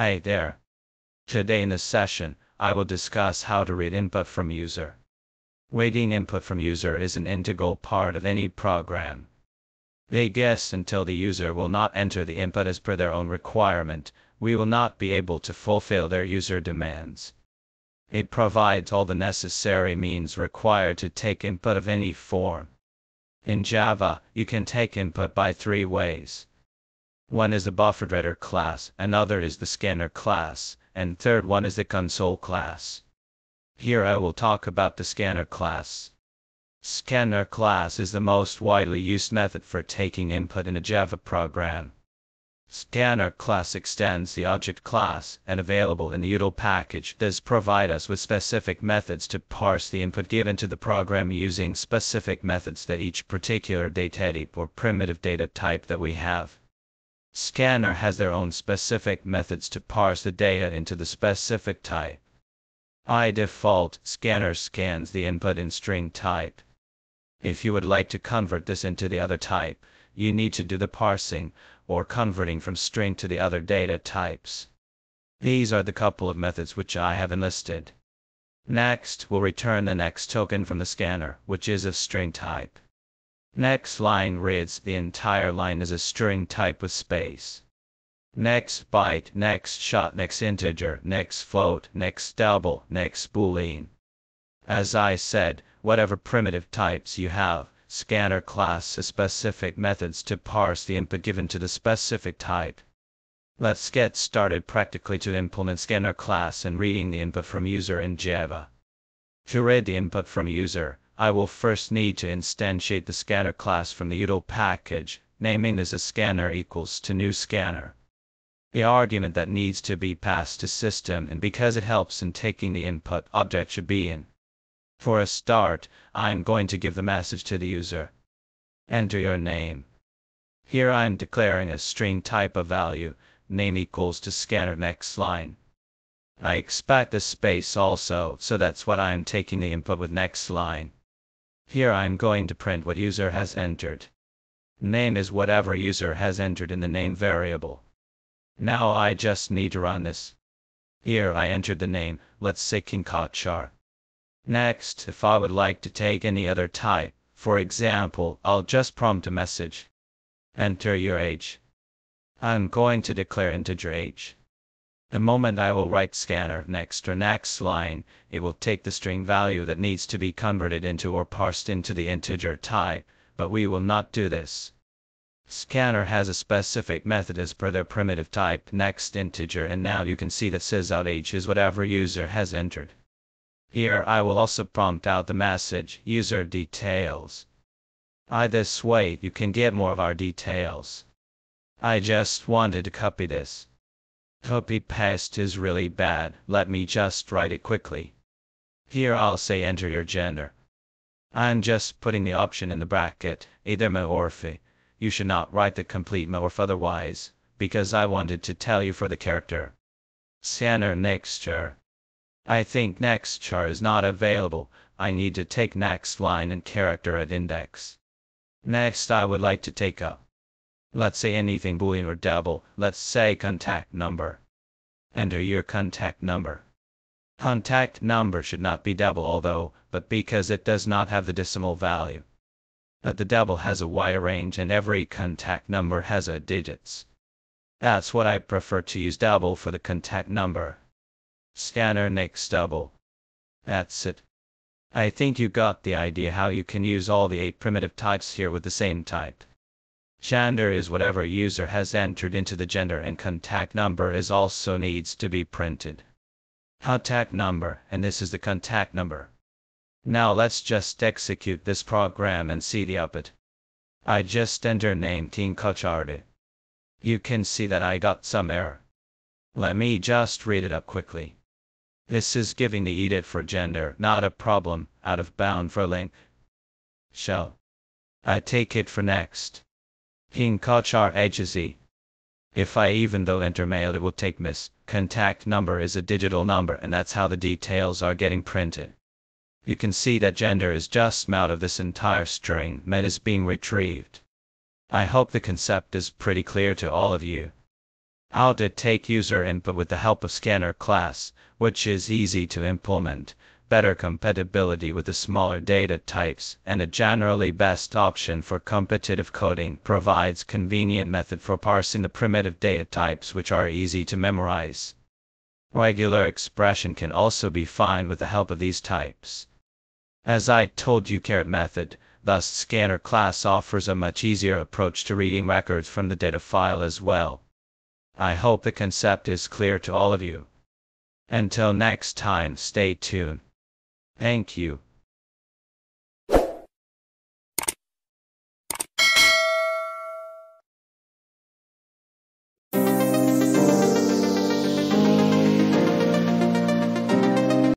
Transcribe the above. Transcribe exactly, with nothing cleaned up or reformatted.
Hi there. Today in this session, I will discuss how to read input from user. Reading input from user is an integral part of any program. They guess until the user will not enter the input as per their own requirement, we will not be able to fulfill their user demands. It provides all the necessary means required to take input of any form. In Java, you can take input by three ways. One is the BufferedReader class, another is the Scanner class, and third one is the Console class. Here I will talk about the Scanner class. Scanner class is the most widely used method for taking input in a Java program. Scanner class extends the Object class and available in the util package does provide us with specific methods to parse the input given to the program using specific methods that each particular data type or primitive data type that we have. Scanner has their own specific methods to parse the data into the specific type. By default, Scanner scans the input in string type. If you would like to convert this into the other type, you need to do the parsing or converting from string to the other data types. These are the couple of methods which I have enlisted. Next, we'll return the next token from the scanner, which is of string type. Next line reads the entire line as a string type with space. Next byte, next shot, next integer, next float, next double, next boolean. As I said, whatever primitive types you have, Scanner class has specific methods to parse the input given to the specific type. Let's get started practically to implement Scanner class and reading the input from user in Java. To read the input from user, I will first need to instantiate the Scanner class from the util package, naming this as scanner equals to new scanner. The argument that needs to be passed to system and because it helps in taking the input object should be in. For a start, I'm going to give the message to the user. Enter your name. Here I'm declaring a string type of value, name equals to scanner next line. I expect a space also, so that's what I'm taking the input with next line. Here I'm going to print what user has entered. Name is whatever user has entered in the name variable. Now I just need to run this. Here I entered the name, let's say Kinkachar. Next, if I would like to take any other type, for example, I'll just prompt a message. Enter your age. I'm going to declare integer age. The moment I will write scanner next or next line, it will take the string value that needs to be converted into or parsed into the integer type, but we will not do this. Scanner has a specific method as per their primitive type next integer, and now you can see that says out age is whatever user has entered. Here I will also prompt out the message, user details. I this way you can get more of our details. I just wanted to copy this. Copy paste is really bad, let me just write it quickly. Here I'll say enter your gender. I'm just putting the option in the bracket, either male or female. You should not write the complete male or otherwise, because I wanted to tell you for the character. Scanner next year. I think next char is not available, I need to take next line and character at index. Next I would like to take a, let's say anything boolean or double, let's say contact number. Enter your contact number. Contact number should not be double although, but because it does not have the decimal value. But the double has a wide range and every contact number has a digits. That's what I prefer to use double for the contact number. Scanner next double. That's it. I think you got the idea how you can use all the eight primitive types here with the same type. Gender is whatever user has entered into the gender and contact number is also needs to be printed. Contact number, and this is the contact number. Now let's just execute this program and see the output. I just enter name Teen Kacharde. You can see that I got some error. Let me just read it up quickly. This is giving the edit for gender, not a problem, out of bound for length. Shall I take it for next? Kinkachar agency. If I even though enter male it will take miss. Contact number is a digital number and that's how the details are getting printed. You can see that gender is just out of this entire string med is being retrieved. I hope the concept is pretty clear to all of you. how to take user input with the help of Scanner class, which is easy to implement, better compatibility with the smaller data types, and a generally best option for competitive coding, provides convenient method for parsing the primitive data types which are easy to memorize. Regular expression can also be found with the help of these types. As I told you, caret method, thus Scanner class offers a much easier approach to reading records from the data file as well. I hope the concept is clear to all of you. Until next time, stay tuned. Thank you.